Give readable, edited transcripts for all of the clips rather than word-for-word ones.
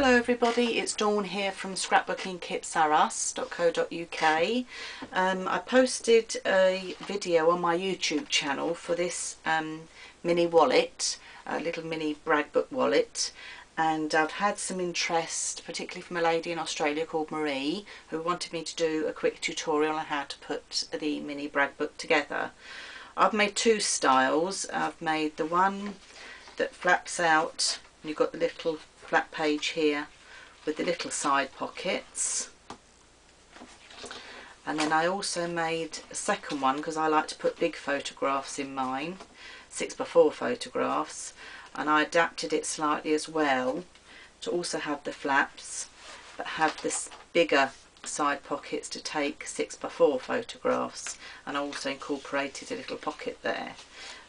Hello everybody, it's Dawn here from scrapbookingkitsrus.co.uk. I posted a video on my YouTube channel for this mini wallet, a little mini brag book wallet, and I've had some interest, particularly from a lady in Australia called Marie, who wanted me to do a quick tutorial on how to put the mini brag book together. I've made two styles. I've made the one that flaps out, and you've got the little flat page here with the little side pockets, and then I also made a second one because I like to put big photographs in mine, 6x4 photographs, and I adapted it slightly as well to also have the flaps but have this bigger side pockets to take 6x4 photographs, and I also incorporated a little pocket there.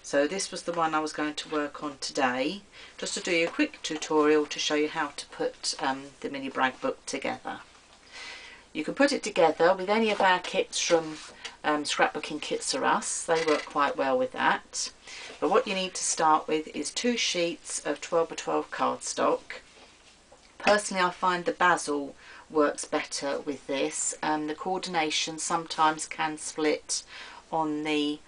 So this was the one I was going to work on today, just to do you a quick tutorial to show you how to put the mini brag book together. You can put it together with any of our kits from Scrapbooking Kits R Us. They work quite well with that. But what you need to start with is 2 sheets of 12x12 cardstock. Personally, I find the basil works better with this. The coordination sometimes can split on the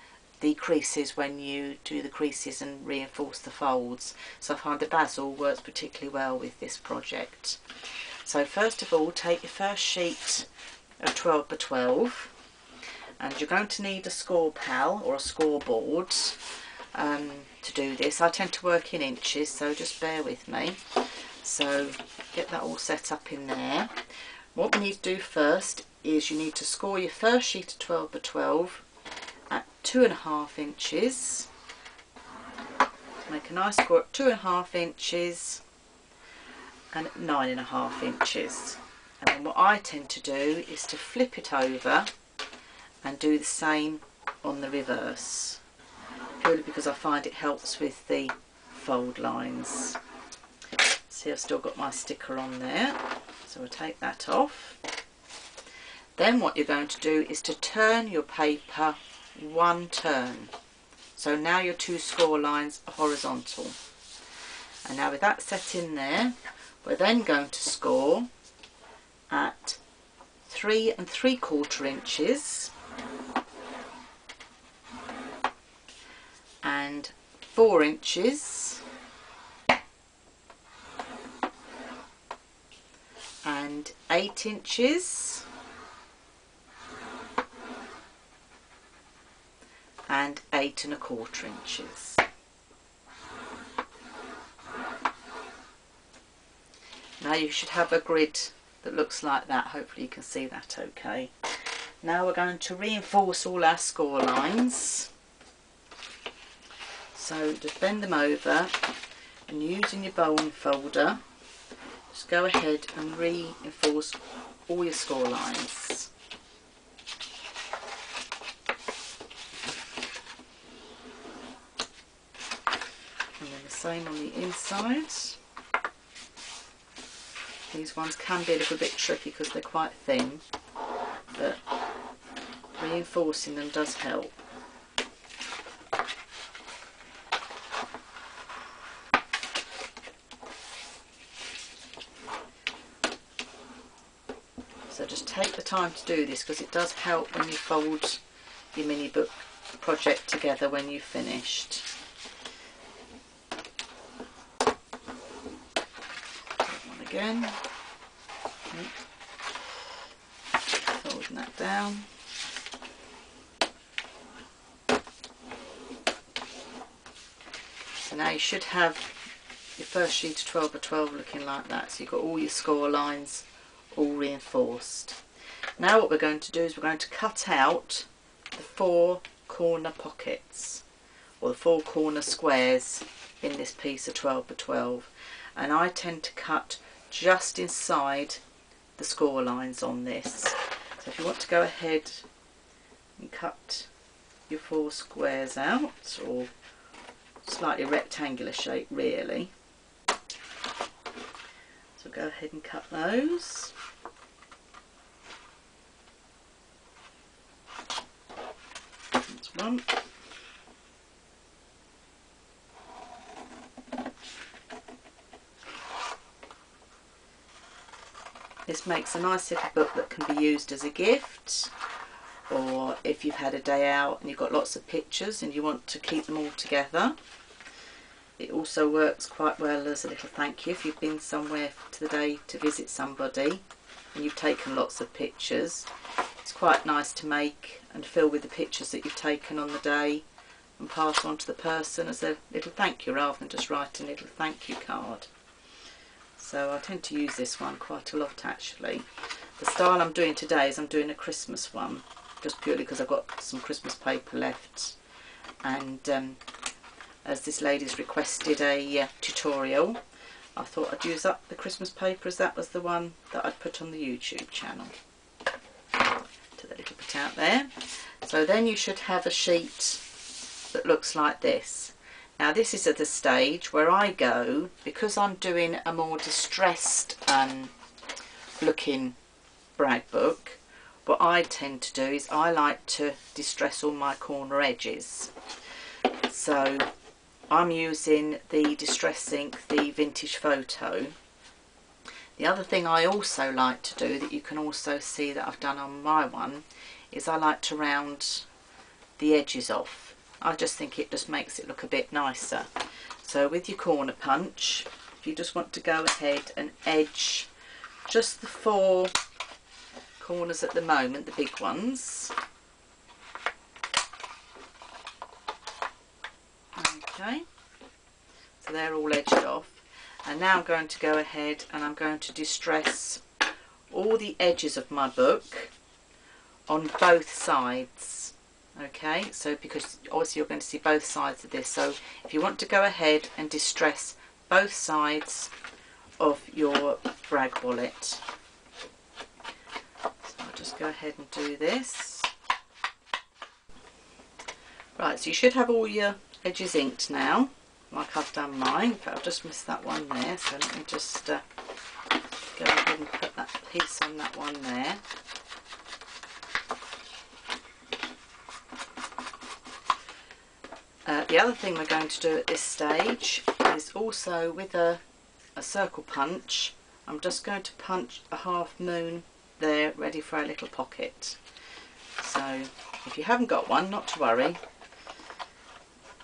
creases when you do the creases and reinforce the folds, so I find the basil works particularly well with this project. So first of all, take your first sheet of 12x12, and you're going to need a score pal or a scoreboard to do this. I tend to work in inches, so just bear with me. So get that all set up in there. What we need to do first is you need to score your first sheet of 12x12 at 2.5 inches. Make a nice score at 2.5 inches and at 9.5 inches. And then what I tend to do is to flip it over and do the same on the reverse, purely because I find it helps with the fold lines. See, I've still got my sticker on there, so we'll take that off. Then what you're going to do is to turn your paper 1 turn. So now your 2 score lines are horizontal. And now with that set in there, we're then going to score at 3 3/4 inches and 4 inches and 8 inches and 8 1/4 inches. Now you should have a grid that looks like that. Hopefully you can see that okay. Now we're going to reinforce all our score lines. So just bend them over, and using your bone folder, just go ahead and reinforce all your score lines. Same on the inside. These ones can be a little bit tricky because they're quite thin, but reinforcing them does help. So just take the time to do this because it does help when you fold your mini book project together when you've finished. Again, folding that down. So now you should have your first sheet of 12x12 looking like that. So you've got all your score lines all reinforced. Now what we're going to do is we're going to cut out the 4 corner pockets or the 4 corner squares in this piece of 12x12, and I tend to cut just inside the score lines on this. So if you want to go ahead and cut your 4 squares out, or slightly rectangular shape really, so go ahead and cut those. That's one. This makes a nice little book that can be used as a gift, or if you've had a day out and you've got lots of pictures and you want to keep them all together. It also works quite well as a little thank you if you've been somewhere today to visit somebody and you've taken lots of pictures. It's quite nice to make and fill with the pictures that you've taken on the day and pass on to the person as a little thank you rather than just writing a little thank you card. So I tend to use this one quite a lot actually. The style I'm doing today is I'm doing a Christmas one, just purely because I've got some Christmas paper left, and as this lady's requested a tutorial, I thought I'd use up the Christmas paper as that was the one that I'd put on the YouTube channel. Take that little bit out there. So then you should have a sheet that looks like this. Now this is at the stage where I go, because I'm doing a more distressed looking brag book, what I tend to do is I like to distress all my corner edges. So I'm using the Distress Ink, the Vintage Photo. The other thing I also like to do, that you can also see that I've done on my one, is I like to round the edges off. I just think it just makes it look a bit nicer. So with your corner punch, if you just want to go ahead and edge just the four corners at the moment, the big ones. Okay, so they're all edged off, and now I'm going to go ahead and I'm going to distress all the edges of my book on both sides. Okay, so because obviously you're going to see both sides of this, so if you want to go ahead and distress both sides of your brag wallet. So I'll just go ahead and do this. Right, so you should have all your edges inked now, like I've done mine, but I've just missed that one there, so let me just go ahead and put that piece on that one there. The other thing we're going to do at this stage is also with a circle punch, I'm just going to punch a half moon there, ready for our little pocket. So if you haven't got one, not to worry.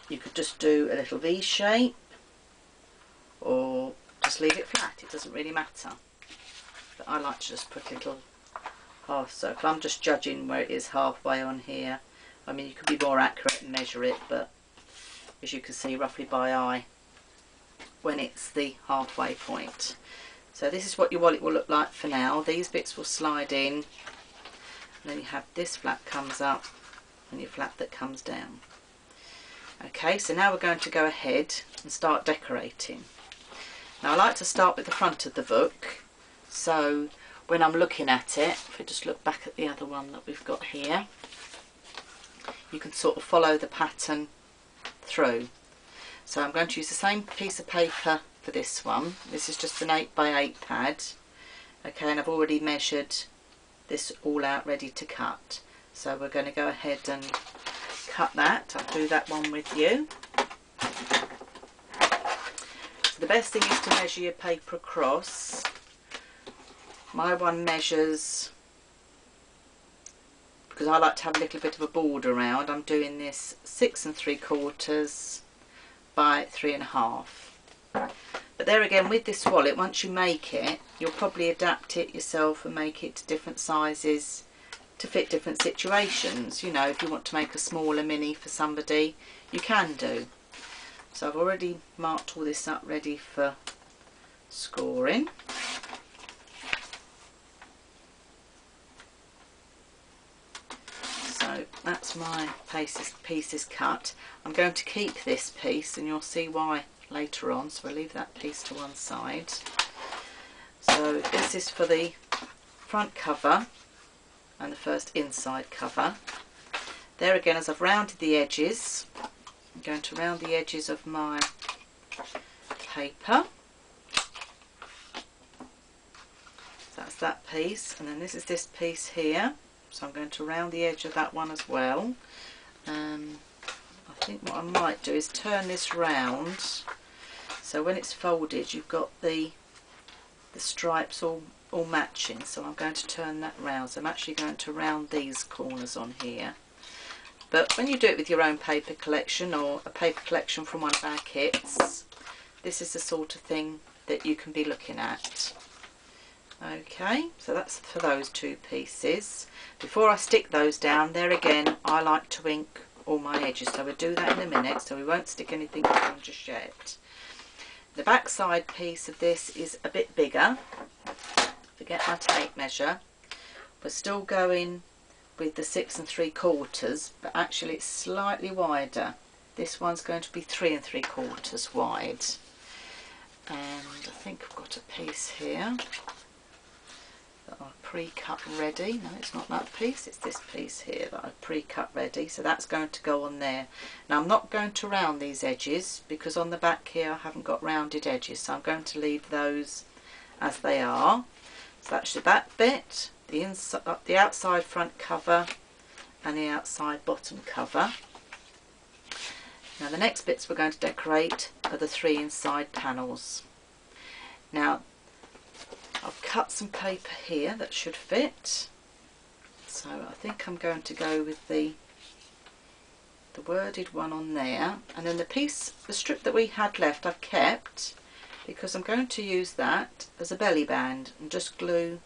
You could just do a little V shape or just leave it flat, it doesn't really matter. But I like to just put a little half circle. I'm just judging where it is halfway on here. I mean, you could be more accurate and measure it, but as you can see roughly by eye when it's the halfway point. So this is what your wallet will look like for now. These bits will slide in, and then you have this flap comes up and your flap that comes down. Okay, so now we're going to go ahead and start decorating. Now I like to start with the front of the book, so when I'm looking at it, if we just look back at the other one that we've got here, you can sort of follow the pattern through. So I'm going to use the same piece of paper for this one. This is just an 8x8 pad. Okay, and I've already measured this all out ready to cut. So we're going to go ahead and cut that. I'll do that one with you. So the best thing is to measure your paper across. My one measures, because I like to have a little bit of a border around, I'm doing this 6 3/4 by 3 1/2. But there again, with this wallet, once you make it, you'll probably adapt it yourself and make it to different sizes to fit different situations. You know, if you want to make a smaller mini for somebody, you can do. So I've already marked all this up ready for scoring. So that's my piece is cut. I'm going to keep this piece and you'll see why later on, so we'll leave that piece to one side. So this is for the front cover and the first inside cover. There again, as I've rounded the edges, I'm going to round the edges of my paper. So that's that piece, and then this is this piece here, so I'm going to round the edge of that one as well. I think what I might do is turn this round, so when it's folded you've got the stripes all all matching, so I'm going to turn that round. So I'm actually going to round these corners on here. But when you do it with your own paper collection or a paper collection from one of our kits, this is the sort of thing that you can be looking at. Okay, so that's for those two pieces. Before I stick those down, there again, I like to ink all my edges, so we'll do that in a minute, so we won't stick anything down just yet. The back side piece of this is a bit bigger. Forget my tape measure. We're still going with the 6 3/4, but actually it's slightly wider. This one's going to be 3 3/4 wide. And I think I've got a piece here that I pre-cut ready. No, it's not that piece, it's this piece here that I pre-cut ready. So that's going to go on there. Now I'm not going to round these edges because on the back here I haven't got rounded edges. So I'm going to leave those as they are. So that's the back bit, the inside, the outside front cover and the outside bottom cover. Now the next bits we're going to decorate are the three inside panels. Now I've cut some paper here that should fit, so I think I'm going to go with the worded one on there, and then the piece, the strip that we had left, I've kept because I'm going to use that as a belly band and just glue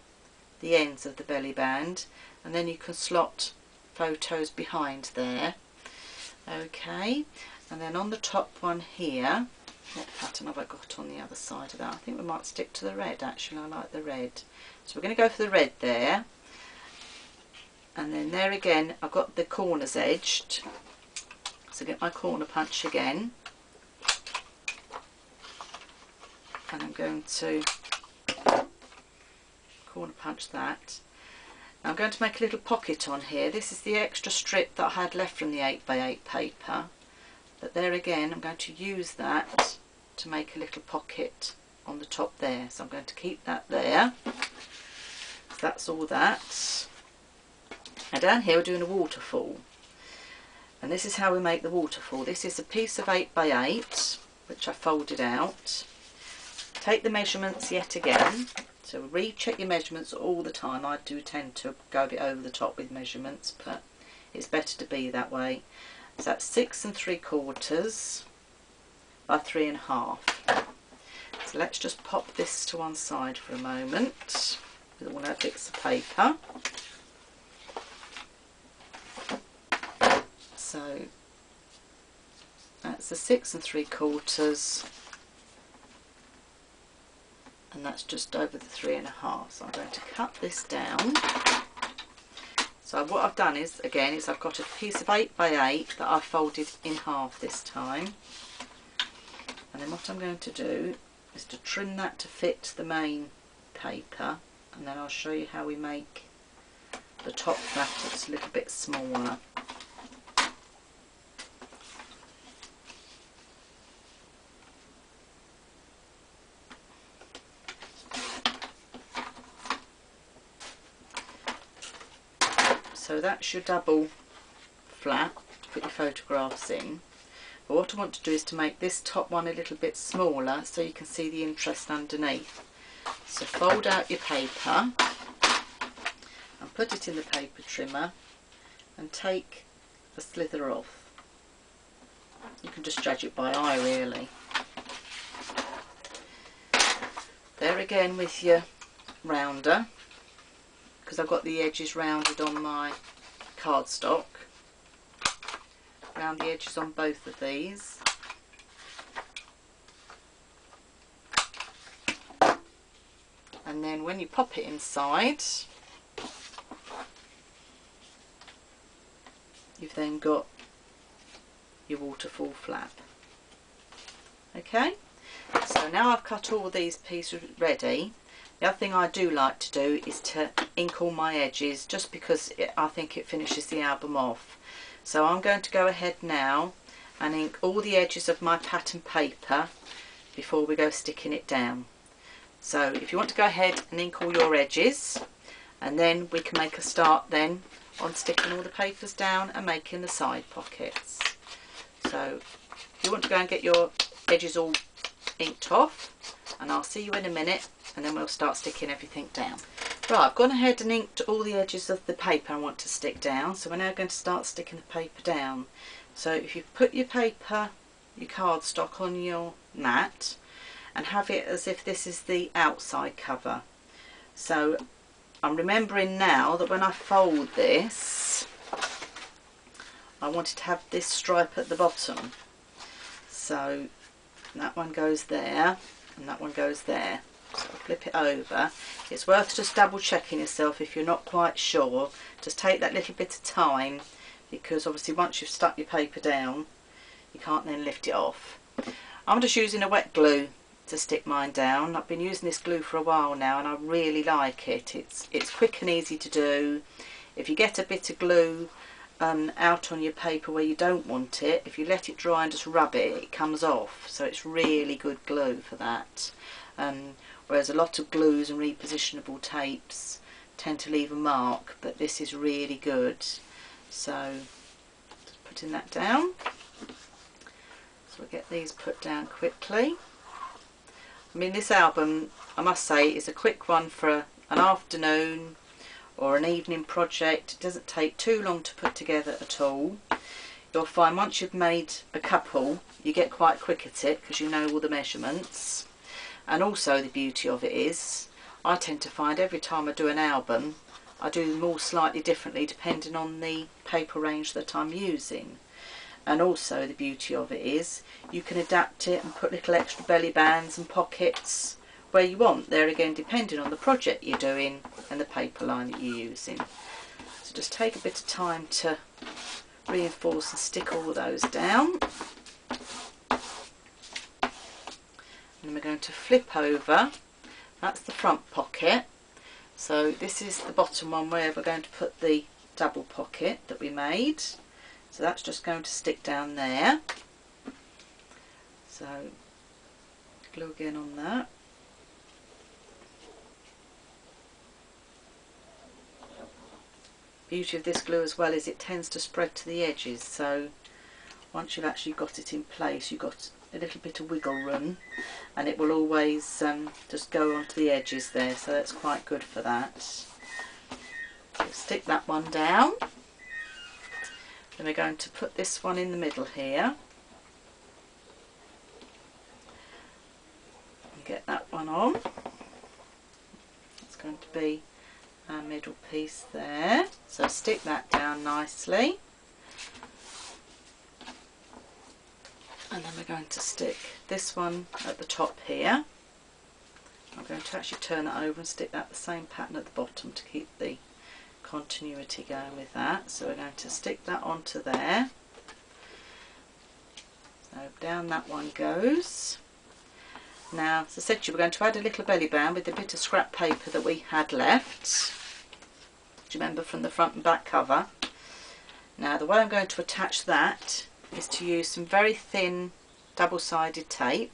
the ends of the belly band, and then you can slot photos behind there. Okay, and then on the top one here, what pattern have I got on the other side of that? I think we might stick to the red actually, I like the red. So we're going to go for the red there, and then there again I've got the corners edged, so get my corner punch again, and I'm going to corner punch that. I'm going to make a little pocket on here. This is the extra strip that I had left from the 8x8 paper, but there again I'm going to use that to make a little pocket on the top there. So I'm going to keep that there. So that's all that. And down here we're doing a waterfall, and this is how we make the waterfall. This is a piece of 8x8 which I folded out. Take the measurements yet again. So recheck your measurements all the time. I do tend to go a bit over the top with measurements, but it's better to be that way. So that's 6 3/4 by 3 1/2. So let's just pop this to one side for a moment with all our bits of paper. So that's the 6 3/4. And that's just over the 3 1/2. So I'm going to cut this down. So what I've done is, again, is I've got a piece of 8x8 that I've folded in half this time. And then what I'm going to do is to trim that to fit the main paper. And then I'll show you how we make the top flap that's a little bit smaller. So that's your double flap to put your photographs in. But what I want to do is to make this top one a little bit smaller so you can see the interest underneath. So fold out your paper and put it in the paper trimmer and take a slither off. You can just judge it by eye really. There again with your rounder. Because I've got the edges rounded on my cardstock, round the edges on both of these, and then when you pop it inside, you've then got your waterfall flap. Okay, so now I've cut all these pieces ready. The other thing I do like to do is to ink all my edges, just because I think it finishes the album off. So I'm going to go ahead now and ink all the edges of my pattern paper before we go sticking it down. So if you want to go ahead and ink all your edges, and then we can make a start then on sticking all the papers down and making the side pockets. So if you want to go and get your edges all inked off, and I'll see you in a minute, and then we'll start sticking everything down. Right, I've gone ahead and inked all the edges of the paper I want to stick down, so we're now going to start sticking the paper down. So if you put your paper, your cardstock on your mat, and have it as if this is the outside cover. So I'm remembering now that when I fold this, I wanted to have this stripe at the bottom. So that one goes there and that one goes there. So I'll flip it over. It's worth just double checking yourself if you're not quite sure. Just take that little bit of time, because obviously once you've stuck your paper down, you can't then lift it off. I'm just using a wet glue to stick mine down. I've been using this glue for a while now and I really like it. It's quick and easy to do. If you get a bit of glue out on your paper where you don't want it, if you let it dry and just rub it, it comes off, so it's really good glue for that. Whereas a lot of glues and repositionable tapes tend to leave a mark, but this is really good. So just putting that down, so we'll get these put down quickly. I mean, this album, I must say, is a quick one for an afternoon or an evening project. It doesn't take too long to put together at all. You'll find once you've made a couple, you get quite quick at it because you know all the measurements. And also the beauty of it is, I tend to find every time I do an album, I do them all slightly differently depending on the paper range that I'm using. And also the beauty of it is you can adapt it and put little extra belly bands and pockets where you want, there again depending on the project you're doing and the paper line that you're using. So just take a bit of time to reinforce and stick all those down. And we're going to flip over. That's the front pocket. So this is the bottom one where we're going to put the double pocket that we made. So that's just going to stick down there. So glue again on that. Beauty of this glue as well is it tends to spread to the edges, so once you've actually got it in place, you've got a little bit of wiggle room and it will always just go onto the edges there, so that's quite good for that. So stick that one down. Then we're going to put this one in the middle here and get that one on. It's going to be our middle piece there, so stick that down nicely. And then we're going to stick this one at the top here. I'm going to actually turn that over and stick that the same pattern at the bottom to keep the continuity going with that. So we're going to stick that onto there. So down that one goes. Now, as I said to you, we're going to add a little belly band with a bit of scrap paper that we had left. Do you remember from the front and back cover? Now, the way I'm going to attach that is to use some very thin double-sided tape,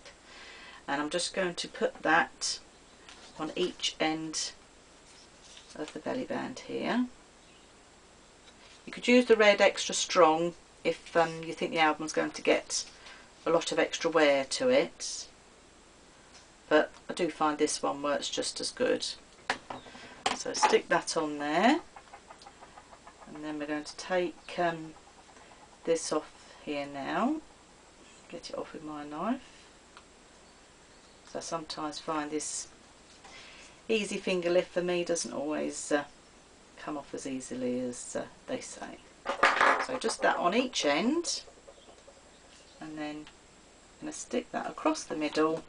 and I'm just going to put that on each end of the belly band here. You could use the red extra strong if you think the album's going to get a lot of extra wear to it, but I do find this one works just as good. So stick that on there, and then we're going to take this off here now, get it off with my knife. So I sometimes find this easy finger lift for me doesn't always come off as easily as they say. So just that on each end, and then I'm going to stick that across the middle,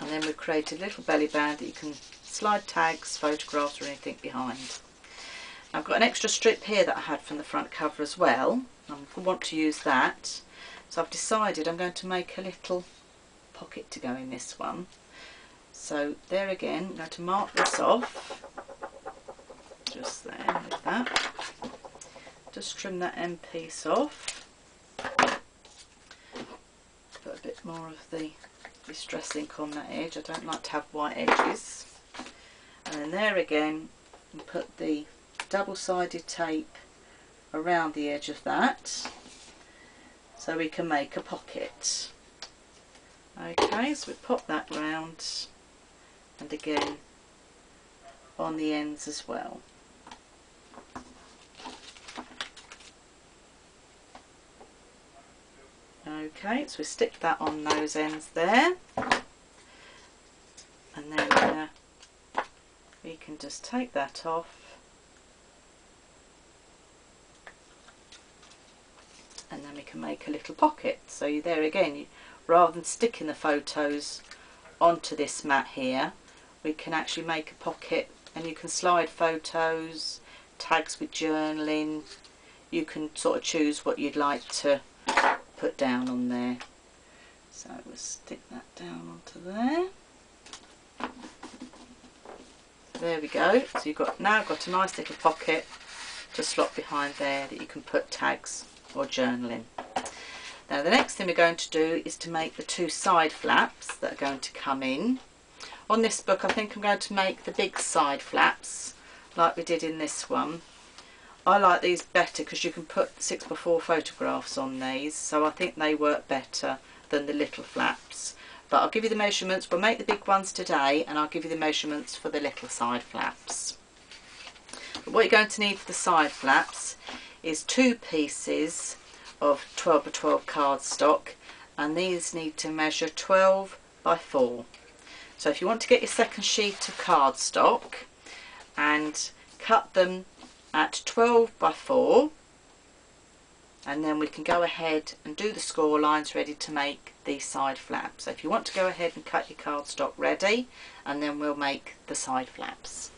and then we've created a little belly band that you can slide tags, photographs or anything behind. I've got an extra strip here that I had from the front cover as well, and I want to use that, so I've decided I'm going to make a little pocket to go in this one. So there again, I'm going to mark this off, just there with that. Just trim that end piece off. Put a bit more of the distress ink on that edge. I don't like to have white edges. And then there again, and put the double-sided tape around the edge of that, so we can make a pocket. Okay, so we pop that round and again on the ends as well. Okay, so we stick that on those ends there, and then we can just take that off, and then we can make a little pocket. So there again, rather than sticking the photos onto this mat here, we can actually make a pocket, and you can slide photos, tags with journaling. You can sort of choose what you'd like to put down on there. So we'll stick that down onto there. So there we go. So you've got now a nice little pocket to slot behind there that you can put tags or journal in. Now the next thing we're going to do is to make the two side flaps that are going to come in. On this book I think I'm going to make the big side flaps like we did in this one. I like these better because you can put 6x4 photographs on these, so I think they work better than the little flaps. But I'll give you the measurements. We'll make the big ones today and I'll give you the measurements for the little side flaps. But what you're going to need for the side flaps is two pieces of 12x12 cardstock, and these need to measure 12x4. So if you want to get your second sheet of cardstock and cut them at 12x4, and then we can go ahead and do the score lines ready to make these side flaps. So if you want to go ahead and cut your cardstock ready, and then we'll make the side flaps.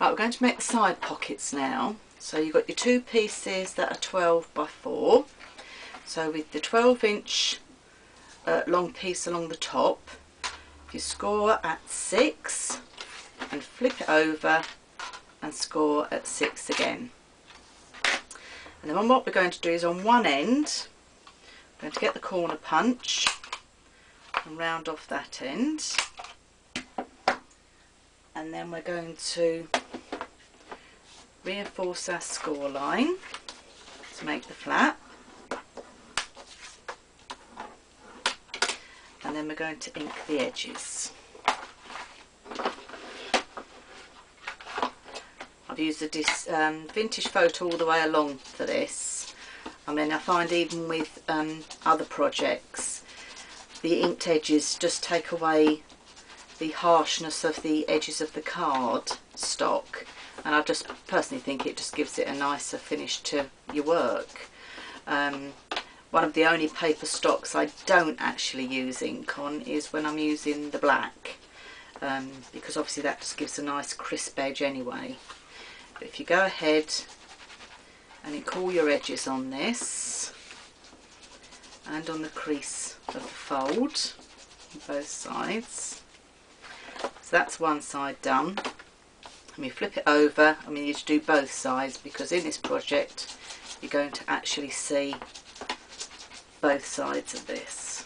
Right, we're going to make the side pockets now. So you've got your two pieces that are 12x4. So with the 12-inch long piece along the top, if you score at 6 and flip it over and score at 6 again. And then what we're going to do is on one end, we're going to get the corner punch and round off that end, and then we're going to reinforce our score line to make the flap, and then we're going to ink the edges. I've used a vintage photo all the way along for this. I mean, I find even with other projects, the inked edges just take away the harshness of the edges of the card stock, and I just personally think it just gives it a nicer finish to your work. One of the only paper stocks I don't actually use ink on is when I'm using the black, because obviously that just gives a nice crisp edge anyway. If you go ahead and ink all your edges on this and on the crease of the fold on both sides. So that's one side done, and you flip it over. I mean, you do both sides because in this project you're going to actually see both sides of this.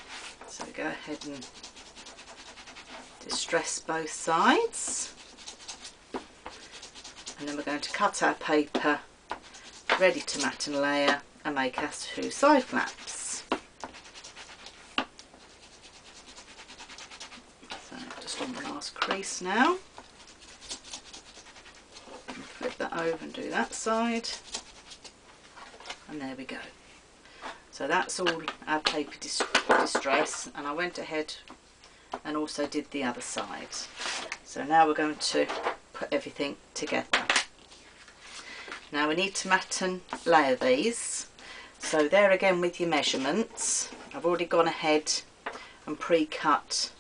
So go ahead and distress both sides. And then we're going to cut our paper ready to mat and layer and make our two side flaps. So just on the last crease now. And flip that over and do that side. And there we go. So that's all our paper distress, and I went ahead and also did the other side. So now we're going to put everything together. Now we need to mat and layer these. So there again with your measurements, I've already gone ahead and pre-cut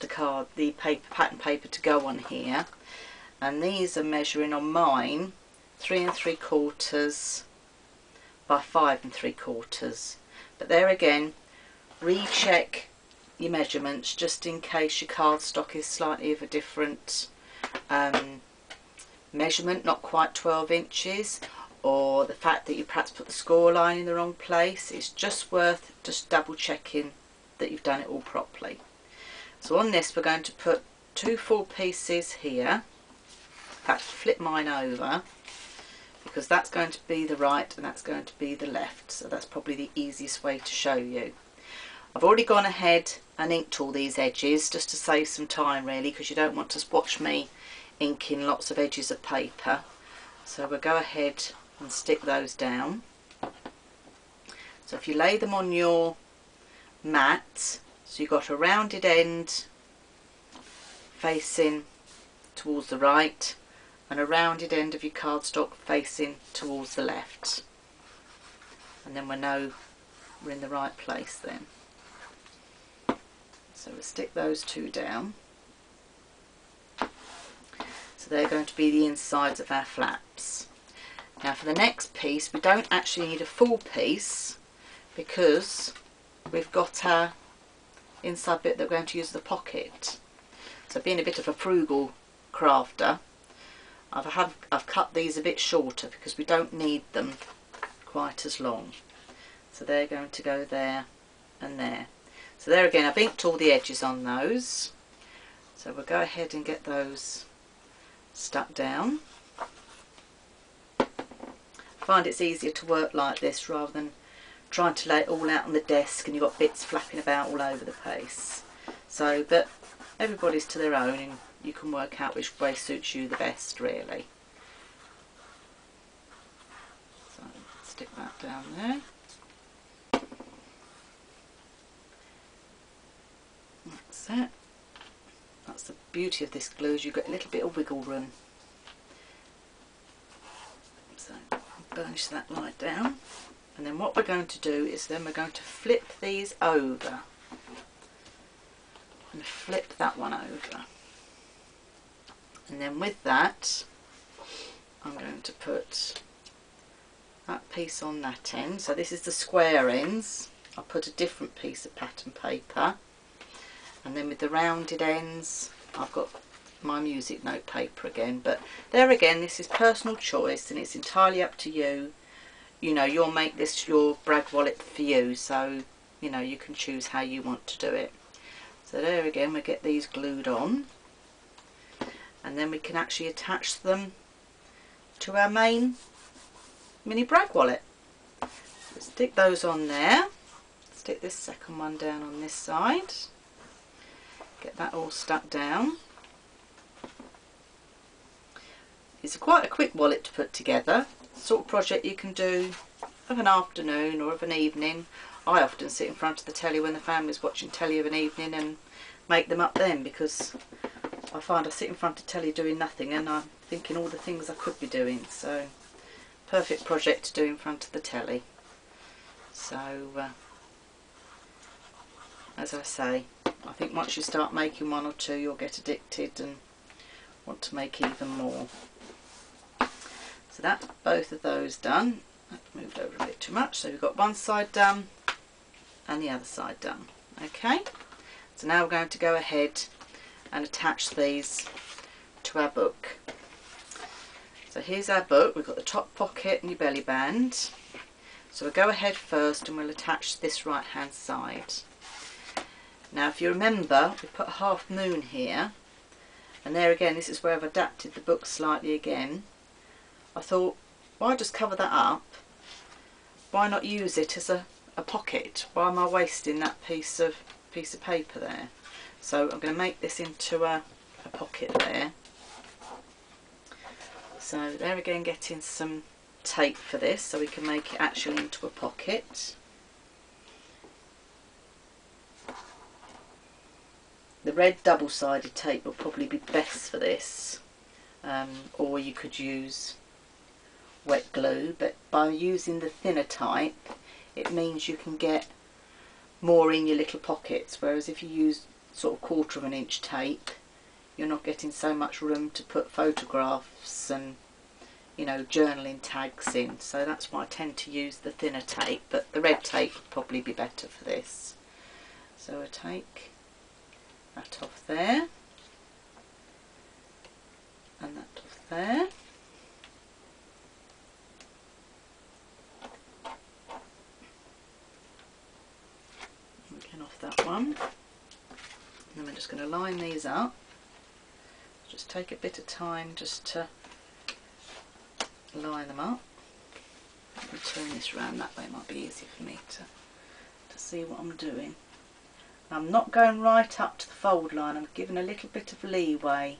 the card, the paper, pattern paper to go on here, and these are measuring on mine 3 3/4 by 5 3/4. But there again, recheck your measurements just in case your cardstock is slightly of a different measurement, not quite 12 inches, or the fact that you perhaps put the score line in the wrong place. It's just worth just double checking that you've done it all properly. So on this we're going to put two full pieces here. In fact, flip mine over, because that's going to be the right and that's going to be the left, so that's probably the easiest way to show you. I've already gone ahead and inked all these edges just to save some time really, because you don't want to watch me inking lots of edges of paper. So we'll go ahead and stick those down. So if you lay them on your mat, so you've got a rounded end facing towards the right and a rounded end of your cardstock facing towards the left, and then we know we're in the right place then. So we'll stick those two down. So they're going to be the insides of our flaps. Now for the next piece, we don't actually need a full piece because we've got our inside bit that we're going to use as the pocket. So being a bit of a frugal crafter, I've cut these a bit shorter because we don't need them quite as long. So they're going to go there and there. So there again, I've inked all the edges on those. So we'll go ahead and get those stuck down. I find it's easier to work like this rather than trying to lay it all out on the desk and you've got bits flapping about all over the place. So, but everybody's to their own and you can work out which way suits you the best really. So stick that down there. That's it. That's the beauty of this glue, is you've got a little bit of wiggle room. So burnish that light down, and then what we're going to do is then we're going to flip these over and flip that one over, and then with that I'm going to put that piece on that end. So this is the square ends. I'll put a different piece of pattern paper, and then with the rounded ends I've got my music note paper again. But there again, this is personal choice and it's entirely up to you. You know, you'll make this your brag wallet for you, so you know, you can choose how you want to do it. So there again, we get these glued on, and then we can actually attach them to our main mini brag wallet. So stick those on there, stick this second one down on this side, get that all stuck down. It's quite a quick wallet to put together, sort of project you can do of an afternoon or of an evening. I often sit in front of the telly when the family's watching telly of an evening and make them up then, because I find I sit in front of telly doing nothing and I'm thinking all the things I could be doing. So perfect project to do in front of the telly. So as I say, I think once you start making one or two, you'll get addicted and want to make even more. So that's both of those done. That moved over a bit too much. So we've got one side done and the other side done. Okay, so now we're going to go ahead and attach these to our book. So here's our book. We've got the top pocket and your belly band. So we'll go ahead first and we'll attach this right hand side. Now if you remember, we put a half moon here, and there again, this is where I've adapted the book slightly again. I thought, why just cover that up? Why not use it as a pocket? Why am I wasting that piece of paper there? So I'm going to make this into a pocket there. So there again, getting some tape for this so we can make it actually into a pocket. The red double-sided tape will probably be best for this, or you could use wet glue, but by using the thinner type it means you can get more in your little pockets, whereas if you use sort of 1/4 inch tape, you're not getting so much room to put photographs and, you know, journaling tags in. So that's why I tend to use the thinner tape, but the red tape would probably be better for this. So I take that off there and that off there. Again off that one. And then we're just going to line these up. Just take a bit of time just to line them up. Let me turn this round, that way it might be easier for me to see what I'm doing. I'm not going right up to the fold line, I'm giving a little bit of leeway,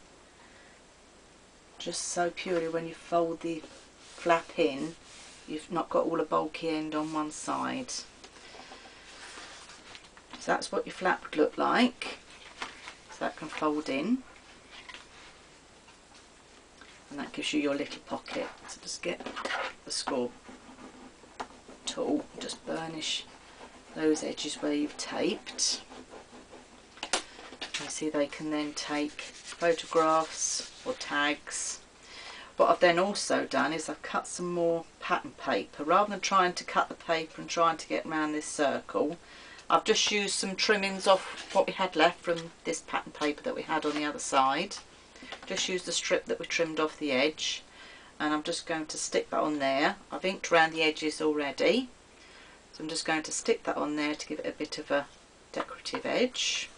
just so purely when you fold the flap in you've not got all a bulky end on one side. So that's what your flap would look like, so that can fold in and that gives you your little pocket. So just get the score tool, just burnish those edges where you've taped. You see they can then take photographs or tags. What I've then also done is I've cut some more pattern paper. Rather than trying to cut the paper and trying to get around this circle, I've just used some trimmings off what we had left from this pattern paper that we had on the other side. Just used the strip that we trimmed off the edge, and I'm just going to stick that on there. I've inked around the edges already, so I'm just going to stick that on there to give it a bit of a decorative edge.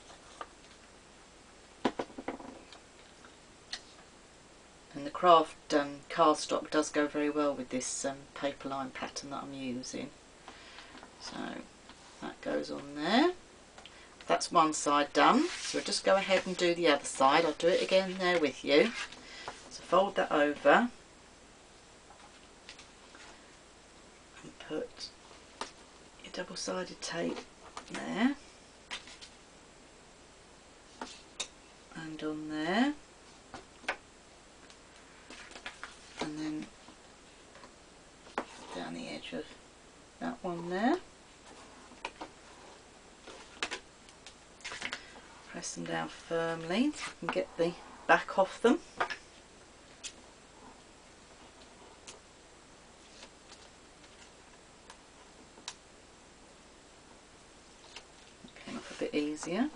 And the craft cardstock does go very well with this paper line pattern that I'm using. So that goes on there. That's one side done, so we'll just go ahead and do the other side. I'll do it again there with you. So fold that over and put your double-sided tape there and on there, and then down the edge of that one there. Press them down firmly so you can get the back off them. It came off a bit easier.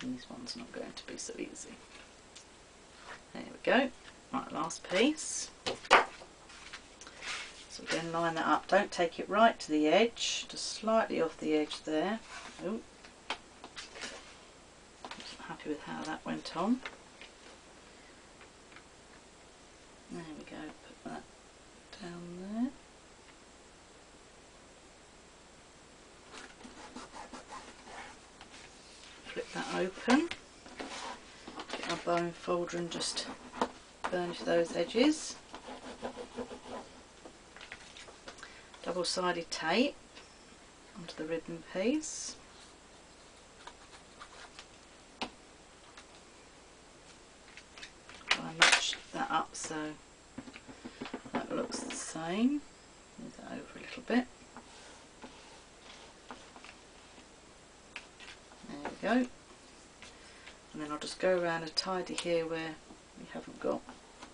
These ones are not going to be so easy. There we go. Right, last piece. So again, line that up, don't take it right to the edge, just slightly off the edge there. Ooh. Just not happy with how that went on. There we go, put that down there. Flip that open, get our bone folder and just burnish those edges. Double-sided tape onto the ribbon piece. Try and match that up so that looks the same. Move that over a little bit. There we go. And then I'll just go around and tidy here where we haven't got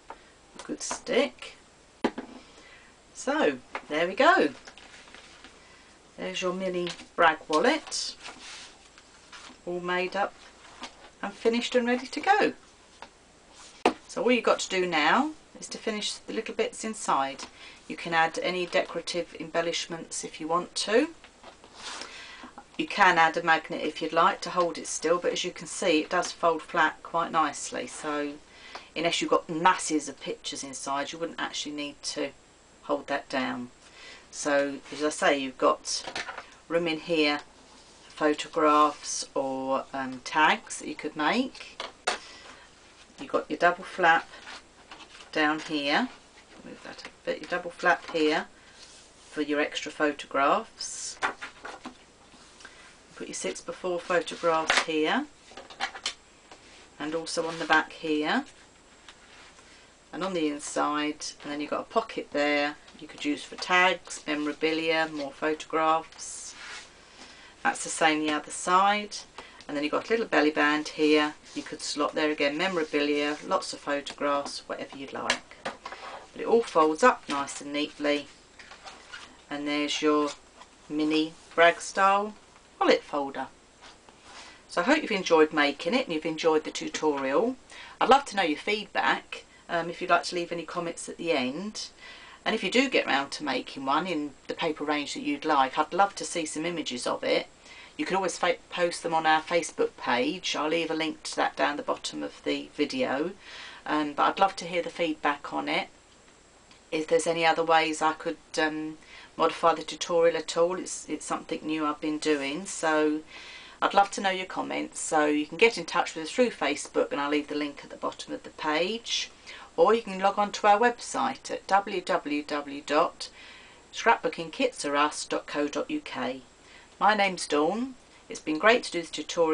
a good stick. So there we go, there's your mini brag wallet, all made up and finished and ready to go. So all you've got to do now is to finish the little bits inside. You can add any decorative embellishments if you want to. You can add a magnet if you'd like to hold it still, but as you can see it does fold flat quite nicely, so unless you've got masses of pictures inside you wouldn't actually need to hold that down. So as I say, you've got room in here for photographs or tags that you could make. You've got your double flap down here, move that a bit, your double flap here for your extra photographs. Put your 6 by 4 photographs here and also on the back here. And on the inside, and then you've got a pocket there you could use for tags, memorabilia, more photographs. That's the same the other side. And then you've got a little belly band here, you could slot there again, memorabilia, lots of photographs, whatever you'd like. But it all folds up nice and neatly, and there's your mini brag style wallet folder. So I hope you've enjoyed making it and you've enjoyed the tutorial. I'd love to know your feedback. If you'd like to leave any comments at the end, and if you do get round to making one in the paper range that you'd like, I'd love to see some images of it. You can always post them on our Facebook page. I'll leave a link to that down the bottom of the video, but I'd love to hear the feedback on it. If there's any other ways I could modify the tutorial at all. It's something new I've been doing, so I'd love to know your comments. So you can get in touch with us through Facebook, and I'll leave the link at the bottom of the page, or you can log on to our website at www.scrapbookingkitsrus.co.uk. My name's Dawn. It's been great to do this tutorial.